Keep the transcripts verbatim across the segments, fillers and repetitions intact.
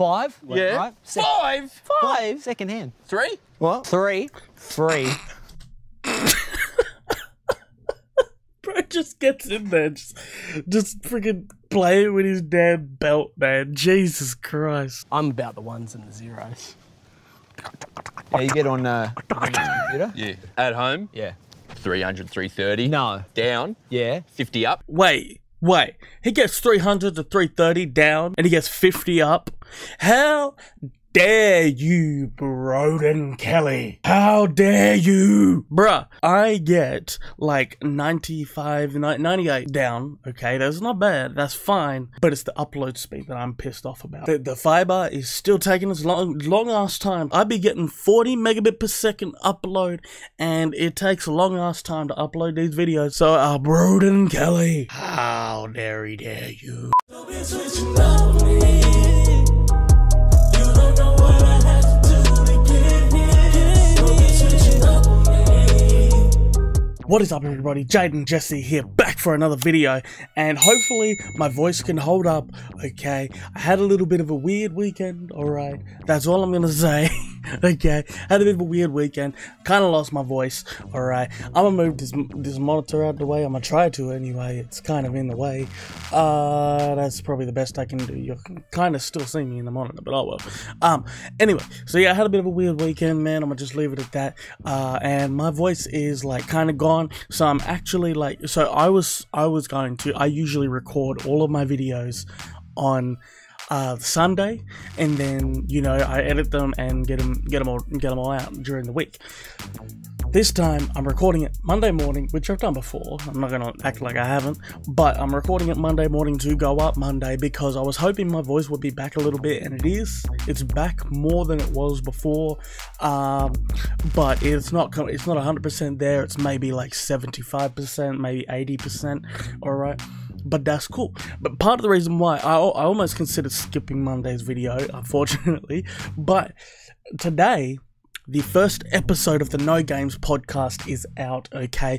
five. Yeah. Right? Sec five? five? Five. Second hand. Three? What? Three. Three. Bro just gets in there. Just, just freaking play it with his damn belt, man. Jesus Christ. I'm about the ones and the zeros. Yeah, you get on, uh, on the computer? Yeah. At home? Yeah. three hundred, three thirty. No. Down? Yeah. fifty up? Wait, wait. He gets three hundred to three thirty down and he gets fifty up? How dare you, Broden Kelly? How dare you? Bruh, I get like ninety-five, ninety-eight down. Okay, that's not bad. That's fine. But it's the upload speed that I'm pissed off about. The, the fiber is still taking its long, long ass time. I be getting forty megabit per second upload and it takes a long ass time to upload these videos. So, uh, Broden Kelly, how dare he dare you? What is up, everybody? Jayden Jesse here, back for another video, and hopefully my voice can hold up. Okay, I had a little bit of a weird weekend. All right, that's all I'm gonna say. Okay, had a bit of a weird weekend, kind of lost my voice. All right, I'm gonna move this this monitor out the way. I'm gonna try to anyway. It's kind of in the way. Uh, that's probably the best I can do. You're kind of still seeing me in the monitor, but oh well. Um, anyway, so yeah, I had a bit of a weird weekend, man. I'm gonna just leave it at that. Uh, and my voice is like kind of gone. So I'm actually like, so I was, I was going to, I usually record all of my videos on uh, Sunday, and then, you know, I edit them and get them, get them all, get them all out during the week. This time I'm recording it Monday morning, which I've done before. I'm not gonna act like I haven't, but I'm recording it Monday morning to go up Monday because I was hoping my voice would be back a little bit, and it is. It's back more than it was before, um, but it's not. It's not one hundred percent there. It's maybe like seventy-five percent, maybe eighty percent. All right. But that's cool. But part of the reason why I, I almost considered skipping Monday's video, unfortunately, but today the first episode of the No Games Podcast is out, okay?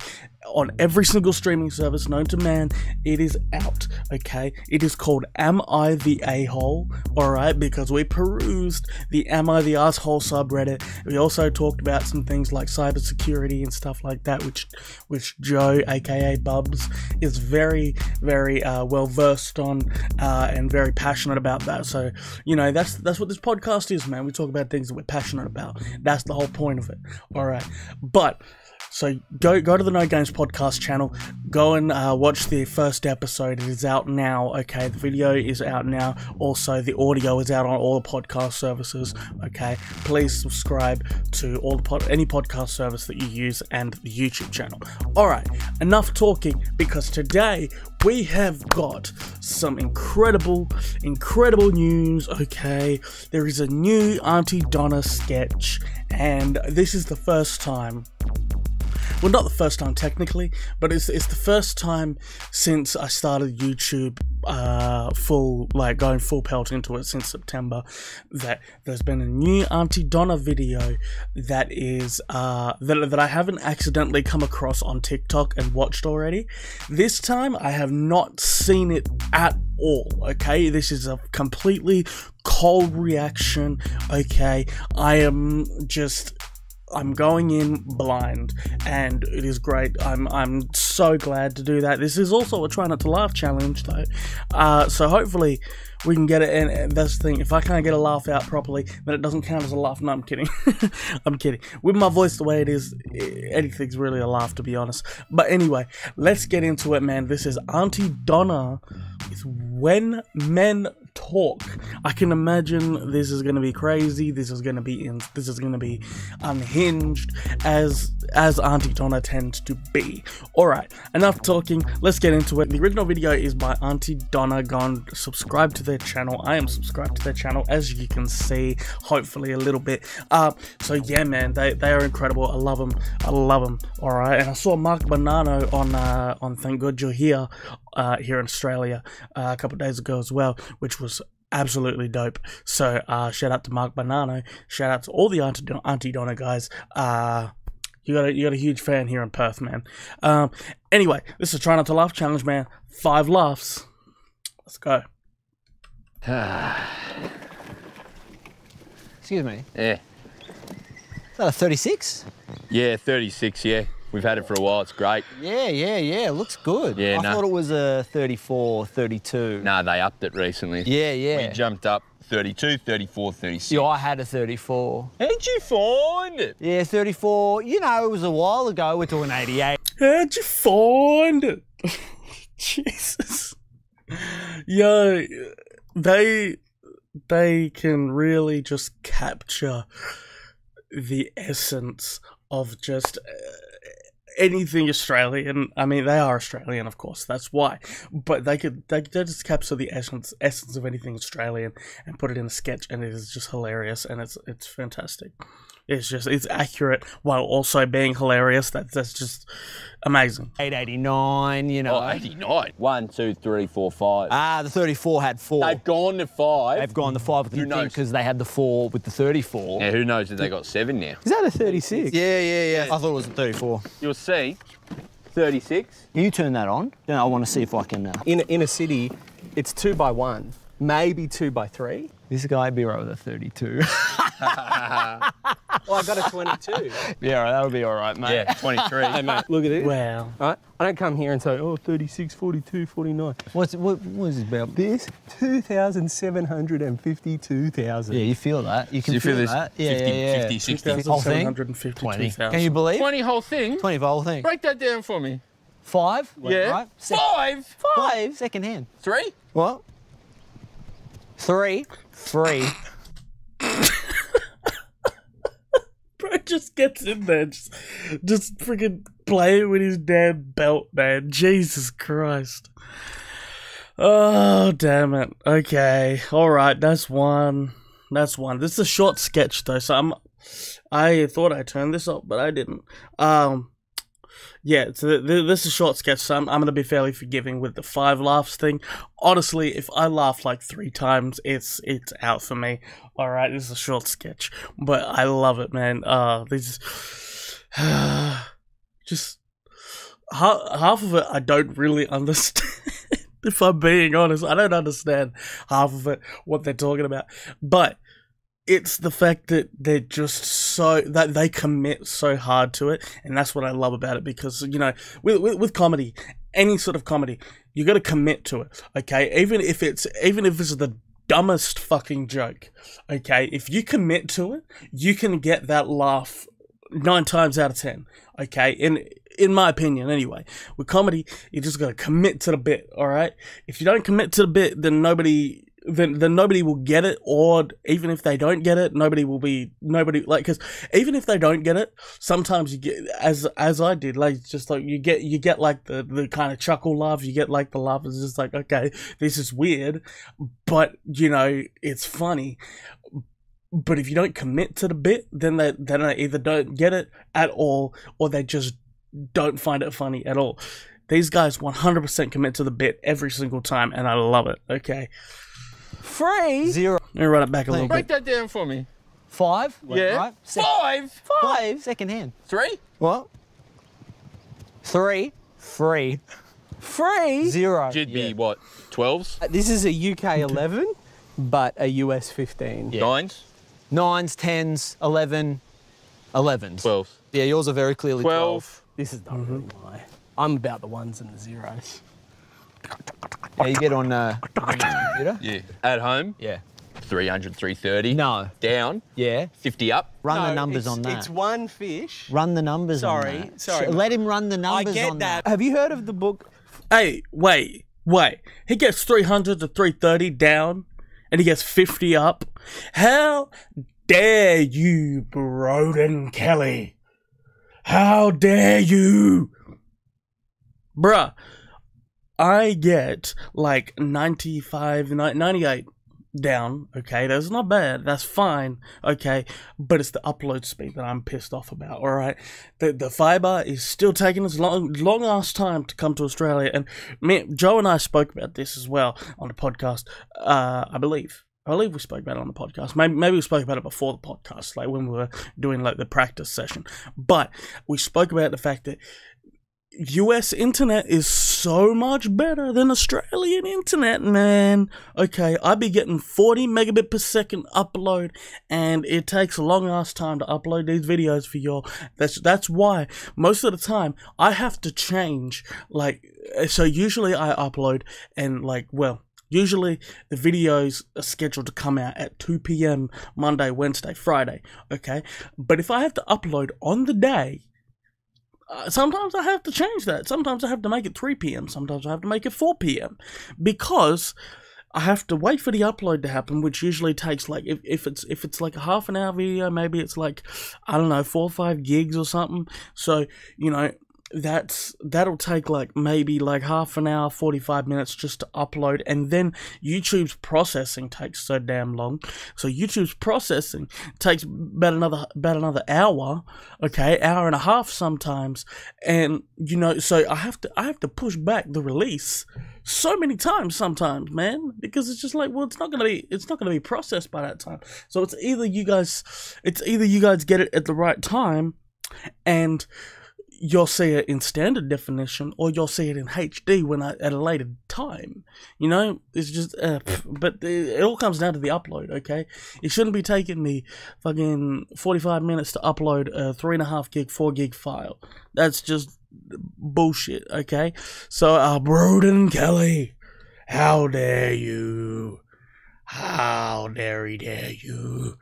On every single streaming service known to man, it is out, okay? It is called Am I the A-Hole, alright? Because we perused the Am I the Asshole subreddit. We also talked about some things like cybersecurity and stuff like that, which which Joe, aka Bubs, is very, very uh, well versed on uh, and very passionate about that. So, you know, that's that's what this podcast is, man. We talk about things that we're passionate about. That's the whole point of it, alright? But so go go to the No Games Podcast channel, go and uh, watch the first episode. It is out now, okay? The video is out now. Also, the audio is out on all the podcast services, okay? Please subscribe to all the pod any podcast service that you use and the YouTube channel. All right, enough talking, because today we have got some incredible, incredible news, okay? There is a new Aunty Donna sketch, and this is the first time. Well, not the first time technically, but it's, it's the first time since I started YouTube uh, full, like going full pelt into it since September, that there's been a new Aunty Donna video that is, uh, that, that I haven't accidentally come across on TikTok and watched already. This time I have not seen it at all, okay? This is a completely cold reaction, okay? I am just... I'm going in blind, and it is great. I'm I'm so glad to do that. This is also a try not to laugh challenge, though. Uh, so hopefully we can get it. And that's the thing. If I can't get a laugh out properly, then it doesn't count as a laugh. No, I'm kidding. I'm kidding. With my voice the way it is, anything's really a laugh, to be honest. But anyway, let's get into it, man. This is Aunty Donna with When Men Talk. I can imagine this is going to be crazy. This is going to be in. This is going to be unhinged, as as Aunty Donna tends to be. All right, enough talking. Let's get into it. The original video is by Aunty Donna. Go and subscribe to their channel. I am subscribed to their channel, as you can see. Hopefully, a little bit. Uh, so yeah, man, they they are incredible. I love them. I love them. All right, and I saw Mark Bonanno on uh, on Thank God You're Here uh, here in Australia uh, a couple of days ago as well, which was absolutely dope. So uh shout out to Mark Bonanno, shout out to all the Aunty, Don Aunty Donna guys. Uh you got a you got a huge fan here in Perth, man. Um anyway, this is Try Not to Laugh challenge, man. Five laughs. Let's go. Excuse me. Yeah. Is that a thirty-six? Yeah, thirty-six, yeah. We've had it for a while. It's great. Yeah, yeah, yeah. It looks good. Yeah, I nah. thought it was a thirty-four, thirty-two. No, nah, they upped it recently. Yeah, yeah. We jumped up thirty-two, thirty-four, thirty-six. Yeah, I had a thirty-four. How'd you find it? Yeah, thirty-four. You know, it was a while ago. We're talking eighty-eight. How'd you find it? Jesus. Yo, they, they can really just capture the essence of just uh, anything Australian. I mean, they are Australian, of course. That's why. But they could they, they just capture the essence essence of anything Australian and put it in a sketch, and it is just hilarious, and it's it's fantastic. It's just it's accurate while also being hilarious. That that's just amazing. eight eighty-nine, you know. Oh, eighty-nine. One, two, three, four, five. Ah, the thirty-four had four. They've gone to five. They've gone to five with the thing because they had the four with the thirty-four. Yeah, who knows that they got seven now? Is that a thirty-six? Yeah, yeah, yeah. I thought it was a thirty-four. You'll see, thirty-six. You turn that on. Then I want to see if I can. Uh... In in a city, it's two by one, maybe two by three. This guy'd be right with a thirty-two. Well, I got a twenty-two. Yeah, right, that'll be all right, mate. Yeah, twenty-three. Hey, mate, look at this. Wow. All right? I don't come here and say, oh, thirty-six, forty-two, forty-nine. What's, what, what is this about? This, two thousand seven hundred fifty-two thousand. Yeah, you feel that. You can so you feel, feel that. fifty, yeah, yeah, yeah. fifty, sixty. Whole thing? twenty. Can you believe? twenty whole thing? twenty whole thing. Break that down for me. Five? Yeah. Right. Five? Five? Five, second hand. Three? What? Three. Three. Just gets in there, just, just freaking playing with his damn belt, man. Jesus Christ. Oh, damn it. Okay. All right. That's one. That's one. This is a short sketch, though, so I'm, I thought I turned this up, but I didn't. Um, yeah, so th th this is a short sketch, so I'm, I'm going to be fairly forgiving with the five laughs thing. Honestly, if I laugh like three times, it's it's out for me. All right, this is a short sketch, but I love it, man. Uh, they just, uh, just ha half of it I don't really understand. If I'm being honest, I don't understand half of it, what they're talking about, but it's the fact that they're just so that they commit so hard to it, and that's what I love about it. Because you know, with with, with comedy, any sort of comedy, you got to commit to it. Okay, even if it's even if it's the dumbest fucking joke. Okay, if you commit to it, you can get that laugh nine times out of ten. Okay, in in my opinion, anyway, with comedy, you just got to commit to the bit. All right, if you don't commit to the bit, then nobody. Then, then nobody will get it, or even if they don't get it, nobody will be nobody like because even if they don't get it, sometimes you get as as I did, like just like you get you get like the the kind of chuckle laugh, you get like the laugh is just like okay, this is weird, but you know it's funny. But if you don't commit to the bit, then they then they either don't get it at all, or they just don't find it funny at all. These guys one hundred percent commit to the bit every single time, and I love it. Okay. Three. Zero. Let me run it back a little Break bit. Break that down for me. Five. Yeah. Right. Six. Five. Five. Five. Second hand. Three. What? Three. Three. Three. Zero. Should yeah. be what? Twelves? This is a U K eleven, but a U S fifteen. Yeah. Nines? Nines, tens, eleven, elevens. Twelves. Yeah, yours are very clearly twelve. twelve. This is not mm-hmm. really why. I'm about the ones and the zeros. Yeah, you get on, uh, on the computer? Yeah. At home? Yeah. three hundred, three thirty. No. Down? Yeah. fifty up? Run no, the numbers on that. It's one fish. Run the numbers sorry, on that. Sorry, sorry. Let him run the numbers on that. I get that. that. Have you heard of the book? Hey, wait, wait. He gets three hundred to three thirty down and he gets fifty up. How dare you, Broden Kelly? How dare you? Bruh. I get like ninety-five, ninety-eight down, okay? That's not bad, that's fine, okay? But it's the upload speed that I'm pissed off about, all right? The, the fiber is still taking us long, long ass time to come to Australia, and me, Joe and I spoke about this as well on the podcast, uh, I believe. I believe we spoke about it on the podcast. Maybe, maybe we spoke about it before the podcast, like when we were doing like the practice session. But we spoke about the fact that U S internet is so much better than Australian internet, man. Okay, I be getting forty megabit per second upload, and it takes a long ass time to upload these videos for y'all. That's that's why most of the time I have to change. Like, so usually I upload and like, well, usually the videos are scheduled to come out at two P M Monday, Wednesday, Friday. Okay, but if I have to upload on the day, Uh, sometimes I have to change that. Sometimes I have to make it three P M Sometimes I have to make it four P M because I have to wait for the upload to happen, which usually takes like, if, if it's if it's like a half an hour video, maybe it's like, I don't know, four or five gigs or something. So, you know, that's that'll take like maybe like half an hour, forty-five minutes just to upload, and then YouTube's processing takes so damn long. So YouTube's processing takes about another about another hour, okay, hour and a half sometimes, and you know, so I have to I have to push back the release so many times sometimes, man, because it's just like, well, it's not gonna be it's not gonna be processed by that time. So it's either you guys, it's either you guys get it at the right time, and you'll see it in standard definition, or you'll see it in H D when I, at a later time. You know, it's just, uh, but it, it all comes down to the upload, okay? It shouldn't be taking me fucking forty-five minutes to upload a three and a half gig, four gig file. That's just bullshit, okay? So, uh, Broden Kelly, how dare you? How dare he dare you?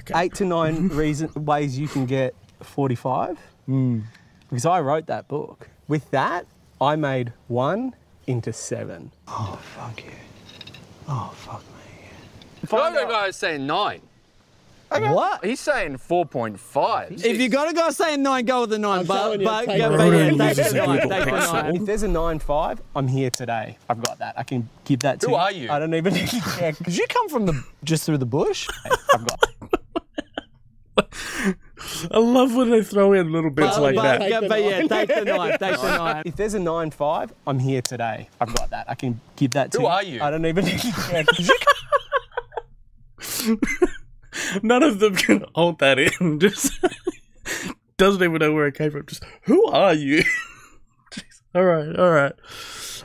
Okay. Eight to nine reason ways you can get forty-five. Mm. Because I wrote that book. With that, I made one into seven. Oh, fuck you. Oh, fuck me. Find the other guy is saying nine. Okay. What? He's saying four point five. If you got a guy saying nine, go with the nine. But if there's a nine point five, I'm here today. I've got that. I can give that to you. Who are you? I don't even need to check. Did you come from the, just through the bush? I've got that. I love when they throw in little bits but, like but, that. Yeah, but yeah, take the knife, take the knife. If there's a nine point five, I'm here today. I've got that. I can give that to you. Who are you? I don't even need to check. None of them can hold that in. Just doesn't even know where it came from. Just, who are you? all right, all right.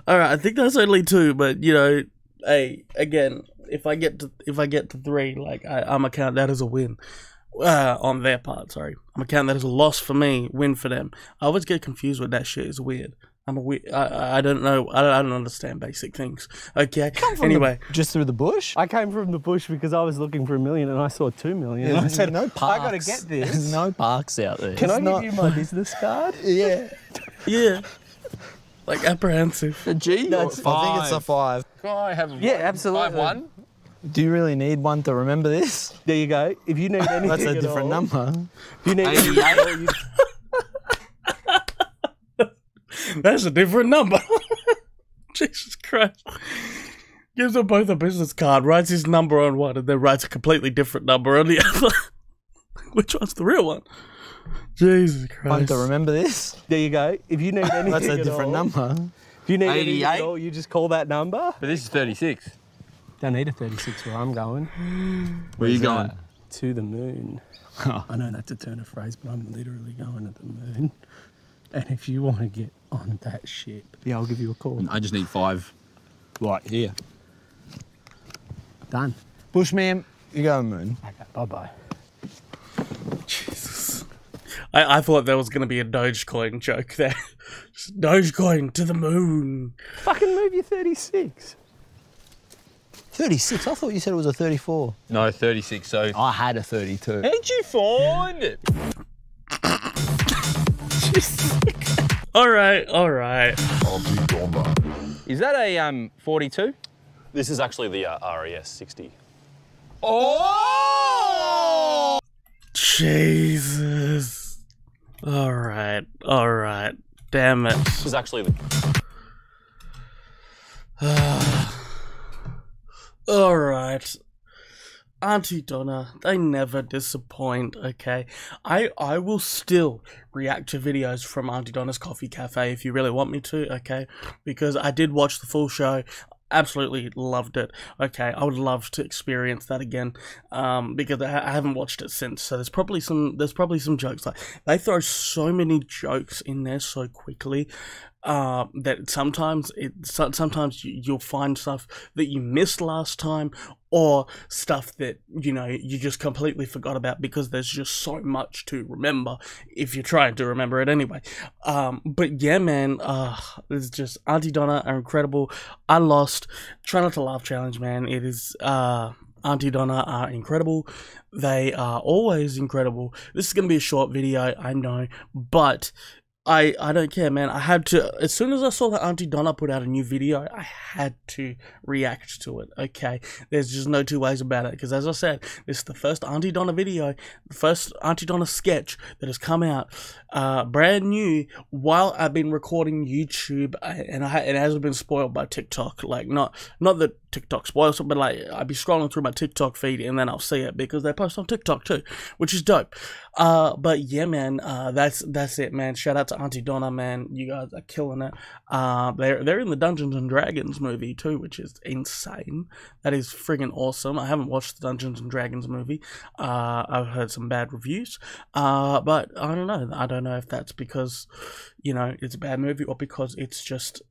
All right, I think that's only two, but, you know, hey, again, if I get to, if I get to three, like, I, I'm going to count that as a win. Uh, on their part, sorry. I'm going to count that as a loss for me, win for them. I always get confused with that shit. It's weird. I'm a weird, I, I don't know. I don't, I don't understand basic things. Okay. Anyway. The, just through the bush? I came from the bush because I was looking for a million and I saw two million. Yeah, and I said, no parks. I got to get this. There's no parks out there. Can it's I not... give you my business card? Yeah. Yeah. Like apprehensive. A G? No, it's, five. I think it's a five. Can I have yeah, one? Absolutely. Five one? Do you really need one to remember this? There you go. If you need anything that's a different all, number. If you need anything that's a different number. Jesus Christ. Gives them both a business card, writes his number on one, and then writes a completely different number on the other. Which one's the real one? Jesus Christ. One to remember this? There you go. If you need anything that's a different all, number. If you need anything at all, you just call that number. But this is thirty-six. Don't need a thirty-six where I'm going. Where are you going? To the moon. Oh. I know that's a turn of phrase, but I'm literally going to the moon. And if you want to get on that ship, yeah, I'll give you a call. I just need five right here. Done. Bushman, you go on the moon. Okay, bye-bye. Jesus. I, I thought there was going to be a Dogecoin joke there. Just Dogecoin to the moon. Fucking move your thirty-six. thirty-six? I thought you said it was a thirty-four. No, thirty-six, so... I had a thirty-two. How'd you find it? all right, all right. Aunty Donna. Is that a um forty-two? This is actually the uh, R E S sixty. Oh! Jesus. All right, all right. Damn it. This is actually the... Ah... All right, Aunty Donna, they never disappoint, okay? I, I will still react to videos from Aunty Donna's Coffee Cafe if you really want me to, okay? Because I did watch the full show. absolutely loved it. Okay, I would love to experience that again, um, because I, I haven't watched it since. So there's probably some there's probably some jokes. Like, they throw so many jokes in there so quickly uh, that sometimes it sometimes you'll find stuff that you missed last time, or stuff that you know you just completely forgot about because there's just so much to remember if you're trying to remember it anyway. Um, but yeah, man, uh, it's just Aunty Donna are incredible. I lost. Try Not to Laugh challenge, man. It is uh Aunty Donna are incredible. They are always incredible. This is gonna be a short video, I know, but I I don't care, man. I had to, as soon as I saw that Aunty Donna put out a new video, I had to react to it. Okay, there's just no two ways about it, because as I said, this is the first Aunty Donna video, the first Aunty Donna sketch that has come out, uh, brand new, while I've been recording YouTube, and I it hasn't been spoiled by TikTok. Like, not not that TikTok spoils it, but like I'd be scrolling through my TikTok feed and then I'll see it because they post on TikTok too, which is dope. Uh, but yeah, man, uh, that's that's it, man. Shout out to Aunty Donna, man. You guys are killing it. Uh, they're, they're in the Dungeons and Dragons movie too, which is insane. That is friggin' awesome. I haven't watched the Dungeons and Dragons movie. Uh, I've heard some bad reviews. Uh, but I don't know. I don't know if that's because, you know, it's a bad movie or because it's just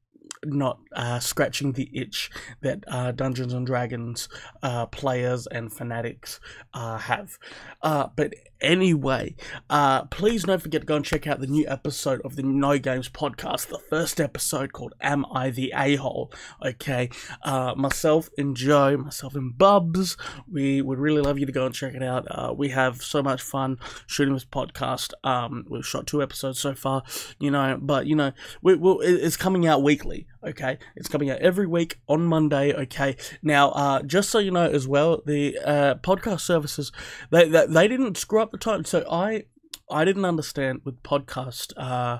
not uh, scratching the itch that uh, Dungeons and Dragons uh, players and fanatics uh, have. Uh, but anyway, uh, please don't forget to go and check out the new episode of the No Games Podcast, the first episode called Am I the A-Hole? Okay, uh, myself and Joe, myself and Bubs, we would really love you to go and check it out. Uh, we have so much fun shooting this podcast. Um, we've shot two episodes so far, you know, but, you know, we, we'll, it's coming out weekly. Okay, it's coming out every week on Monday. Okay, now uh, just so you know as well, the uh, podcast services, they, they they didn't screw up the time. So I I didn't understand with podcast uh,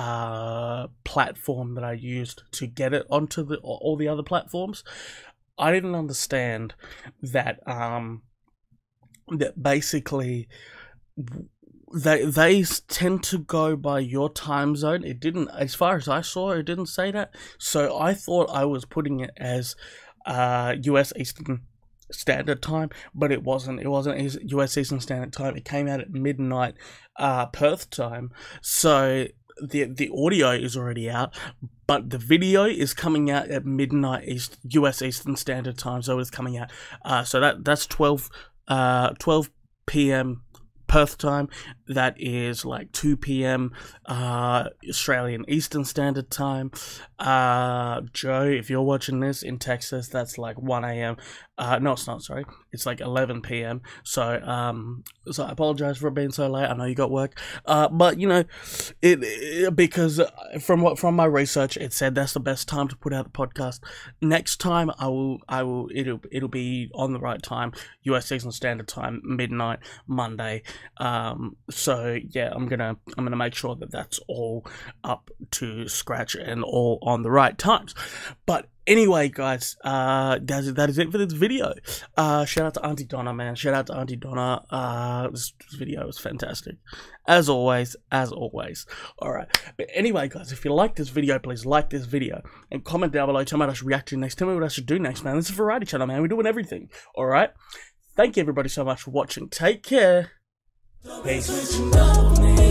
uh, platform that I used to get it onto the all the other platforms. I didn't understand that um, that basically. They they tend to go by your time zone. It didn't, as far as I saw, it didn't say that. So I thought I was putting it as uh, U S Eastern Standard Time, but it wasn't. It wasn't U S Eastern Standard Time. It came out at midnight uh, Perth time. So the the audio is already out, but the video is coming out at midnight East U S Eastern Standard Time. So it's coming out. Uh, so that that's twelve uh, twelve P M Perth time. That is like two P M uh, Australian Eastern Standard Time. Uh, Joe, if you're watching this in Texas, that's like one A M Uh, no, it's not. Sorry, it's like eleven P M So, um, so I apologize for being so late. I know you got work, uh, but you know, it, it because from what from my research, it said that's the best time to put out the podcast. Next time, I will, I will, it'll, it'll be on the right time, U S Eastern Standard Time, midnight Monday. Um, so yeah, I'm gonna I'm gonna make sure that that's all up to scratch and all on the right times. But anyway, guys, uh, that is, that is it for this video. Uh, shout out to Aunty Donna, man. Shout out to Aunty Donna. Uh, this, this video was fantastic, as always, as always. All right, but anyway, guys, if you like this video, please like this video and comment down below. Tell me what I should react to next. Tell me what I should do next, man. This is a variety channel, man. We're doing everything. All right. Thank you, everybody, so much for watching. Take care. Peace.